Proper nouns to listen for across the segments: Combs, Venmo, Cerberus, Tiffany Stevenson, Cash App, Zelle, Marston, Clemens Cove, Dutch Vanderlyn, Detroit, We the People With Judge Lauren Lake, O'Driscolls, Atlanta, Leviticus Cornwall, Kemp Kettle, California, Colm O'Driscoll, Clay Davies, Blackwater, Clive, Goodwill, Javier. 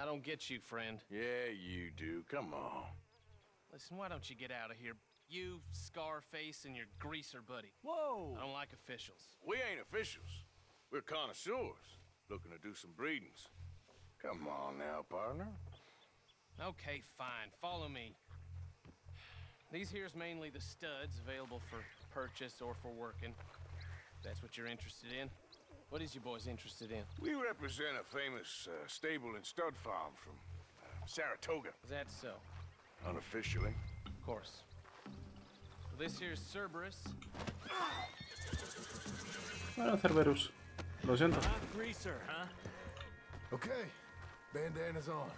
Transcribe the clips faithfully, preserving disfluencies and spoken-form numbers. I don't get you, friend. Yeah, you do. Come on. Listen, why don't you get out of here? You, Scarface, and your greaser buddy. Whoa! I don't like officials. We ain't officials. We're connoisseurs, looking to do some breedings. Come on now, partner. Okay, fine. Follow me. These here's mainly the studs available for purchase or for working. If that's what you're interested in. What is you boys interested in? We represent a famous uh, stable and stud farm from uh, Saratoga. Is that so? Unofficially. Of course. Well, this here's Cerberus. Bueno, Cerberus. Lo siento. Greaser, huh? Okay. Bandana's on.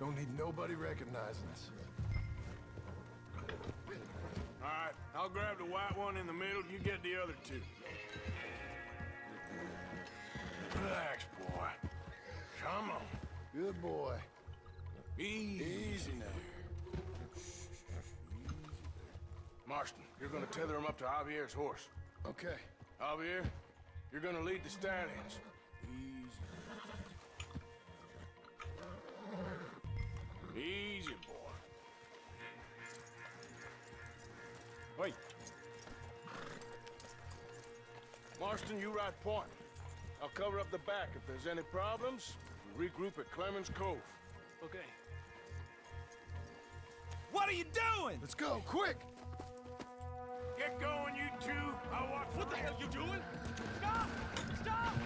Don't need nobody recognizing us. All right, I'll grab the white one in the middle. You get the other two. Relax, boy. Come on. Good boy. Easy, easy now. Marston, you're gonna tether him up to Javier's horse. Okay. Javier, you're gonna lead the stallions. Easy. Easy, boy. Wait. Marston, you ride point. I'll cover up the back. If there's any problems, we'll regroup at Clemens Cove. Okay. What are you doing? Let's go, quick! Get going, you two! I'll watch. What the hell are you doing? Stop! Stop!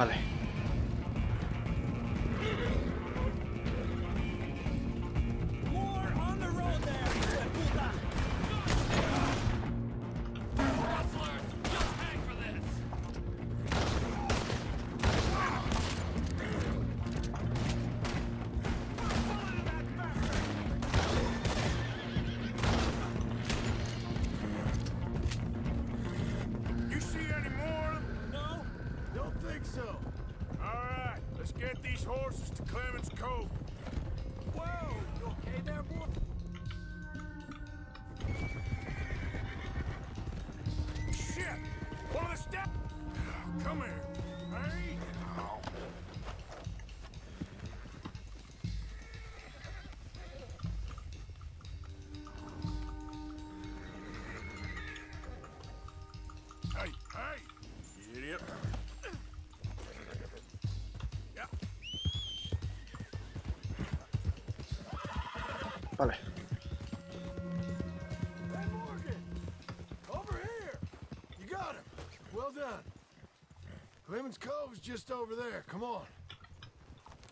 Vale. Vale. Hey Morgan! Over here! You got him! Well done. Clemens Cove is just over there. Come on.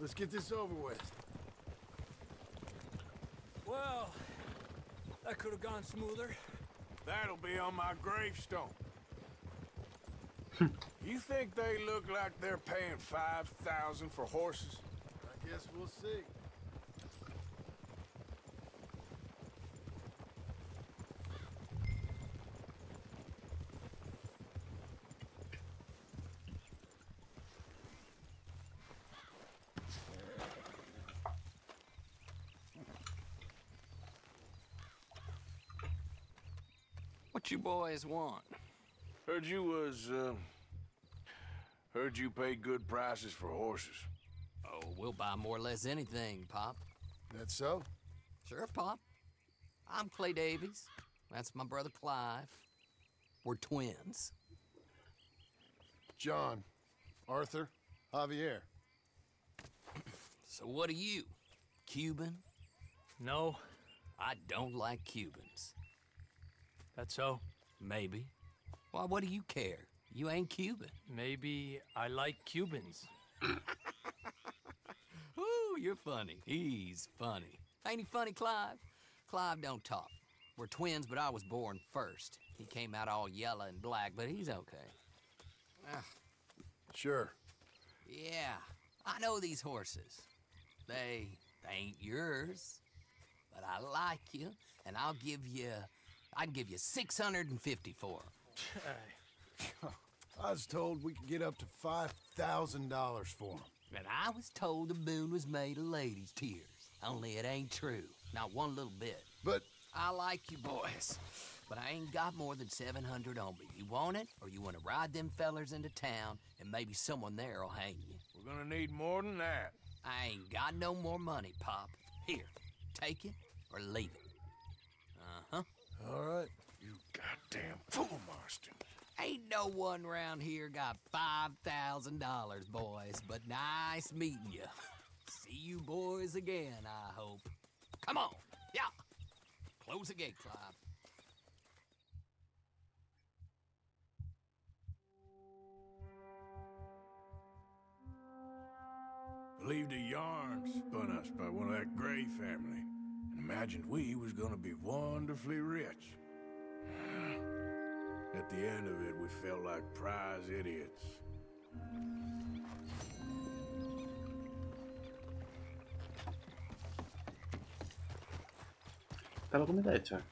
Let's get this over with. Well, that could have gone smoother. That'll be on my gravestone. You think they look like they're paying five thousand dollars for horses? I guess we'll see. What you boys want? Heard you was, uh, heard you paid good prices for horses. Oh, we'll buy more or less anything, Pop. That's so? Sure, Pop. I'm Clay Davies. That's my brother Clive. We're twins. John, Arthur, Javier. So what are you? Cuban? No, I don't like Cubans. That so? Maybe. Why, what do you care? You ain't Cuban. Maybe I like Cubans. Ooh, you're funny. He's funny. Ain't he funny, Clive? Clive don't talk. We're twins, but I was born first. He came out all yellow and black, but he's okay. Ah. Sure. Yeah, I know these horses. They, they ain't yours, but I like you, and I'll give you, I can give you six hundred fifty for them. I was told we could get up to five thousand dollars for them. And I was told the moon was made of ladies' tears. Only it ain't true, not one little bit. But I like you boys, but I ain't got more than seven hundred on me. You want it, or you want to ride them fellers into town, and maybe someone there will hang you. We're gonna need more than that. I ain't got no more money, Pop. Here, take it or leave it. Uh-huh. All right. You goddamn fool, Marston. Ain't no one round here got five thousand dollars, boys, but nice meeting you. See you boys again, I hope. Come on, yeah. Close the gate, Clive. Believed a yarn spun us by one of that Gray family, and imagined we was gonna be wonderfully rich. At the end of it, we felt like prize idiots. That'll come later.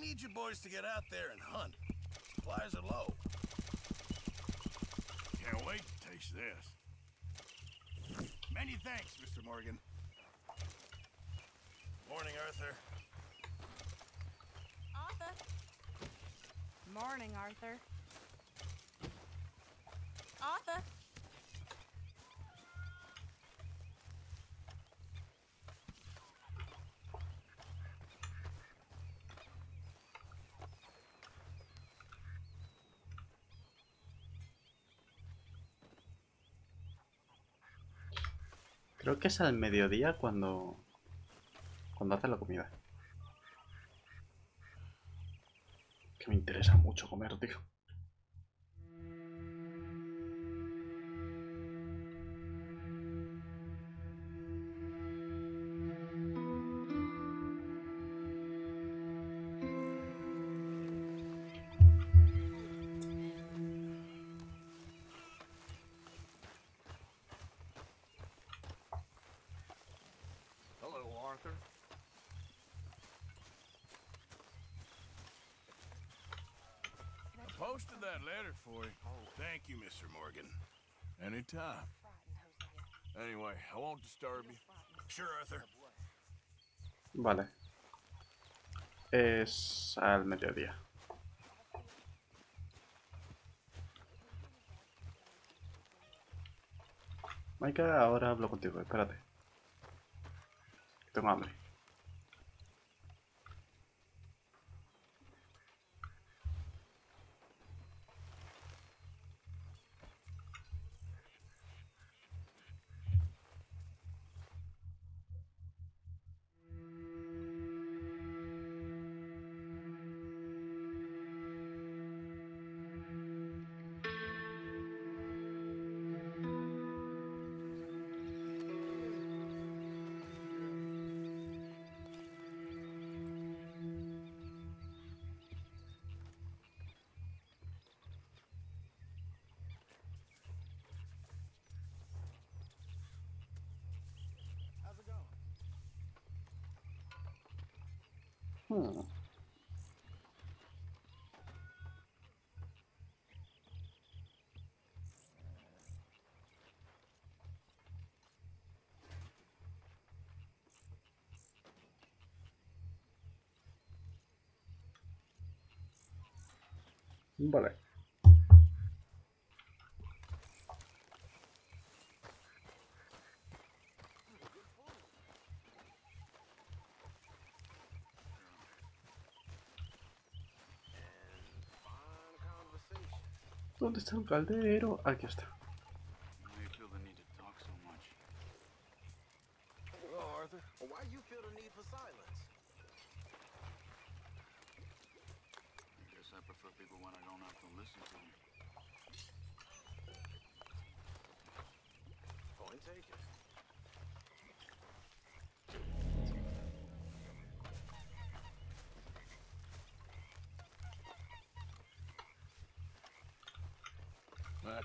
Need you boys to get out there and hunt. Supplies are low. Can't wait to taste this. Many thanks, Mister Morgan. Morning, Arthur. Arthur. Morning, Arthur. Arthur. Creo que es al mediodía cuando cuando hace la comida. Que me interesa mucho comer, tío. Posted that letter for you. Oh, thank you, Mister Morgan. Anytime. Anyway, I won't disturb you. Sure, Arthur. Vale. Es al mediodía. Maika, ahora hablo contigo. Espérate. Tengo hambre. Hmm. Vale. ¿Dónde está el caldero? Aquí está.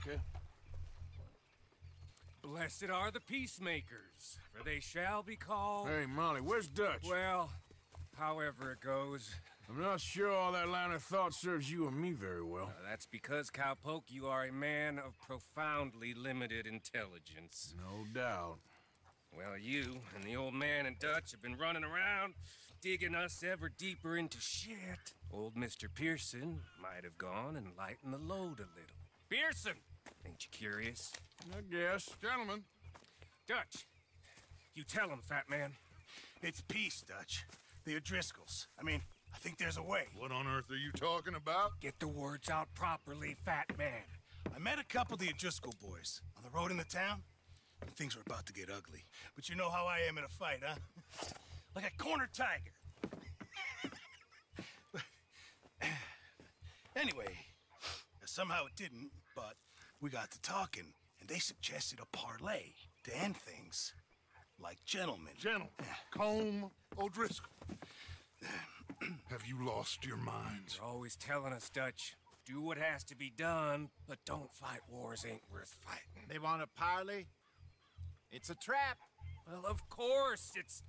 Okay. Blessed are the peacemakers, for they shall be called... Hey, Molly, where's Dutch? Well, however it goes. I'm not sure all that line of thought serves you and me very well. Uh, that's because, Cowpoke, you are a man of profoundly limited intelligence. No doubt. Well, you and the old man and Dutch have been running around, digging us ever deeper into shit. Old Mister Pearson might have gone and lightened the load a little. Pearson! Ain't you curious? I guess. Gentlemen. Dutch, you tell him, fat man. It's peace, Dutch. The O'Driscolls. I mean, I think there's a way. What on earth are you talking about? Get the words out properly, fat man. I met a couple of the O'Driscoll boys on the road in the town. Things were about to get ugly. But you know how I am in a fight, huh? Like a cornered tiger. Anyway, somehow it didn't, but we got to talking, and they suggested a parlay to end things like gentlemen. Gentlemen. Colm O'Driscoll. Have you lost your minds? You're always telling us, Dutch, do what has to be done, but don't fight wars ain't worth fighting. They want a parlay? It's a trap. Well, of course, it's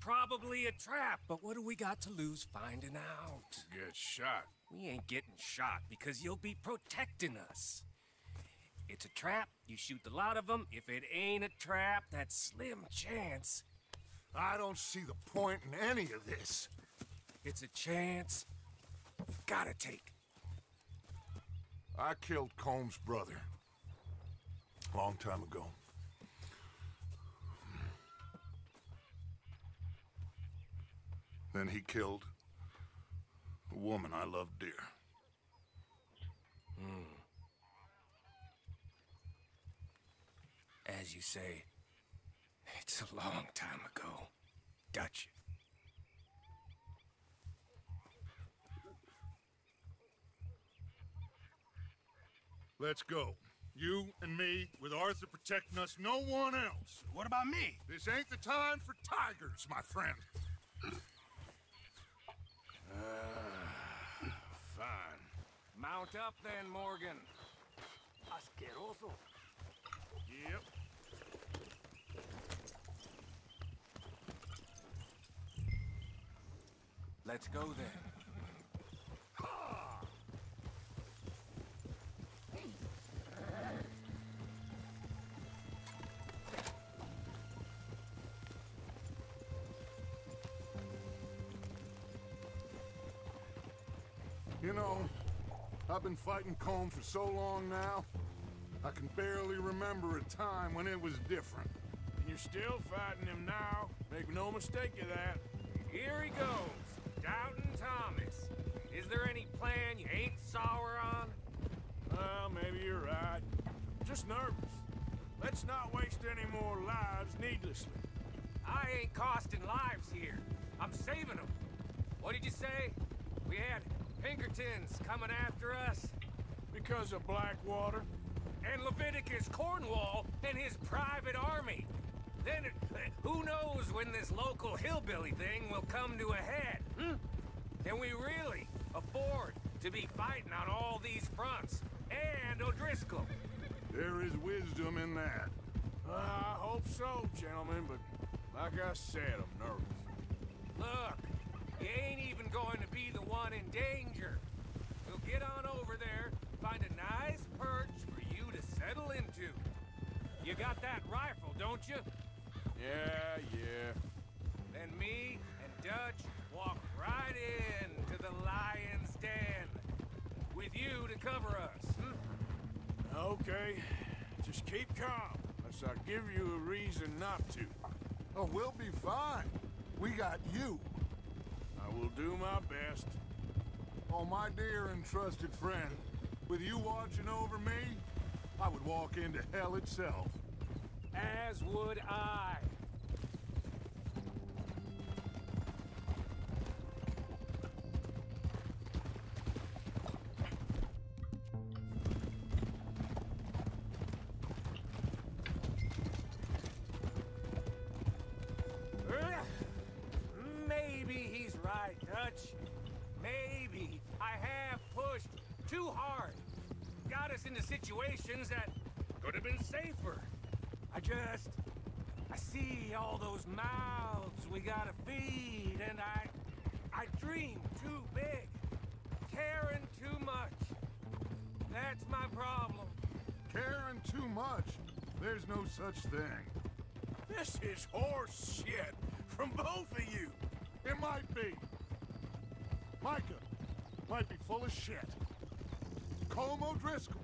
probably a trap, but what do we got to lose finding out? Get shot. We ain't getting shot because you'll be protecting us. It's a trap. You shoot the lot of them. If it ain't a trap, that's slim chance. I don't see the point in any of this. It's a chance you've gotta take. I killed Combs' brother a long time ago. Then he killed a woman I loved dear. Mm. As you say, it's a long time ago, Dutch. Let's go. You and me, with Arthur protecting us, no one else. What about me? This ain't the time for tigers, my friend. Uh... Fine. Mount up then, Morgan. Asqueroso. Yep. Let's go then. You know, I've been fighting Combe for so long now, I can barely remember a time when it was different. And you're still fighting him now. Make no mistake of that. Here he goes, Doubting Thomas. Is there any plan you ain't sour on? Well, maybe you're right. Just nervous. Let's not waste any more lives needlessly. I ain't costing lives here. I'm saving them. What did you say? We had... Pinkertons coming after us. Because of Blackwater. And Leviticus Cornwall and his private army. Then uh, who knows when this local hillbilly thing will come to a head, hmm? Can we really afford to be fighting on all these fronts? And O'Driscoll. There is wisdom in that. Uh, I hope so, gentlemen, but like I said, I'm nervous. Look. You ain't even going to be the one in danger. We'll get on over there, find a nice perch for you to settle into. You got that rifle, don't you? Yeah, yeah. Then me and Dutch walk right in to the lion's den. With you to cover us, hmm? Okay. Just keep calm, unless I give you a reason not to. Oh, we'll be fine. We got you. I will do my best. Oh, my dear and trusted friend, with you watching over me, I would walk into hell itself. As would I. Maybe he's right, Dutch. Maybe I have pushed too hard. Got us into situations that could have been safer. I just... I see all those mouths we gotta feed, and I... I dream too big. Caring too much. That's my problem. Caring too much? There's no such thing. This is horse shit from both of you. It might be. Micah might be full of shit. Colm O'Driscoll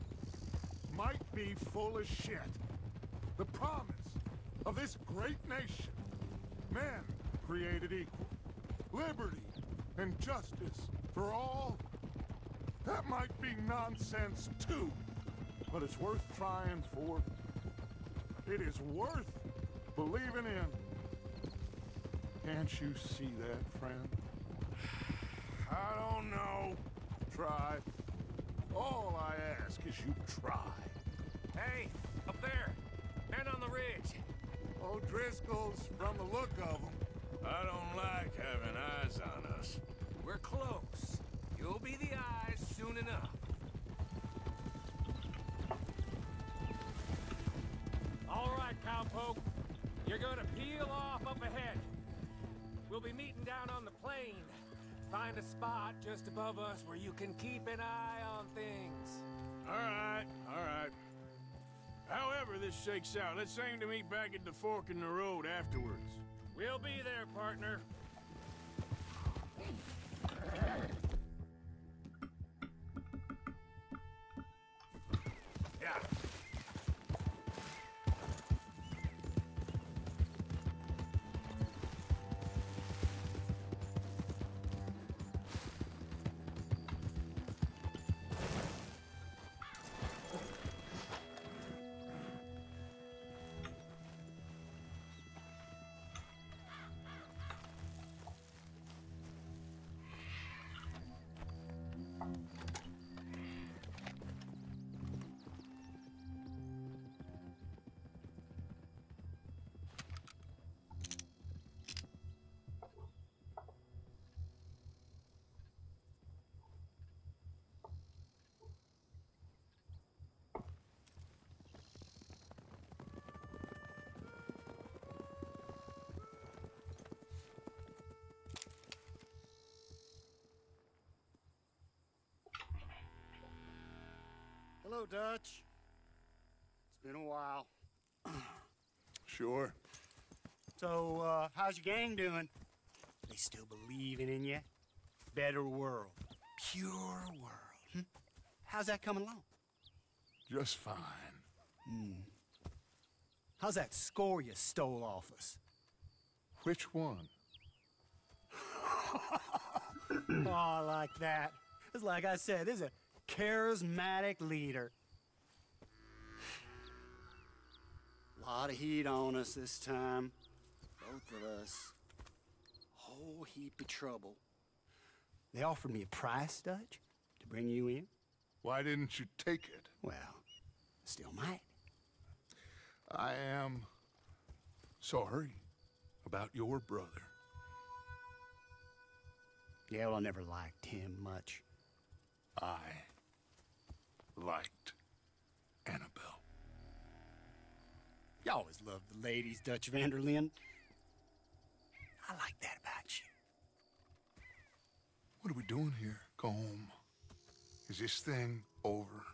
might be full of shit. The promise of this great nation. Men created equal. Liberty and justice for all. That might be nonsense too. But it's worth trying for. It is worth believing in. Can't you see that, friend? I don't know. Try. All I ask is you try. Hey, up there. Men on the ridge. O'Driscolls, from the look of them. I don't like having eyes on us. We're close. You'll be the eyes soon enough. All right, cowpoke. You're gonna peel off up ahead. We'll be meeting down on the plain. Find a spot just above us where you can keep an eye on things. All right, all right. However this shakes out, let's aim to meet back at the fork in the road afterwards. We'll be there, partner. Yeah. Hello, Dutch. It's been a while. Sure. So, uh, how's your gang doing? They still believing in you? Better world. Pure world. Hmm? How's that coming along? Just fine. Hmm. How's that score you stole off us? Which one? Oh, like that. It's like I said, this is a charismatic leader. A lot of heat on us this time. Both of us. Whole heap of trouble. They offered me a price, Dutch, to bring you in. Why didn't you take it? Well, still might. I am sorry about your brother. Yeah, well, I never liked him much. I... liked Annabelle. You always loved the ladies, Dutch Vanderlyn. I like that about you. What are we doing here, Colm? Is this thing over?